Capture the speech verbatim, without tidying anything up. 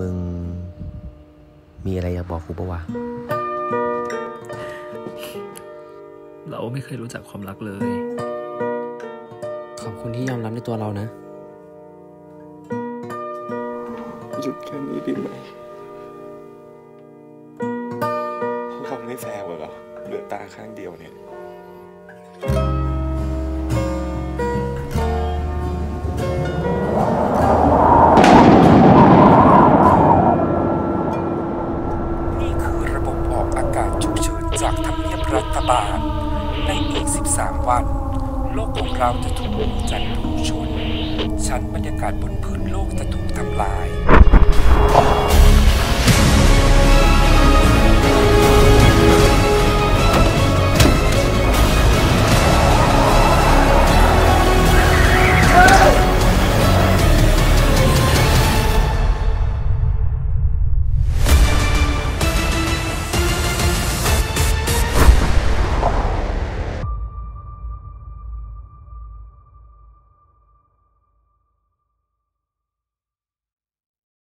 มึงมีอะไรอยากบอกกูปะวะเราไม่เคยรู้จักความรักเลยขอบคุณที่ยอมรับในตัวเรานะหยุดแค่นี้ดีไหมเพราะเขาไม่แฟร์เหรอเหลือตาข้างเดียวเนี่ยในอีกสิบสามวันโลกของเราจะถูกจันทร์ถูกชนชั้นบรรยากาศบนพื้นโลกจะถูกทำลาย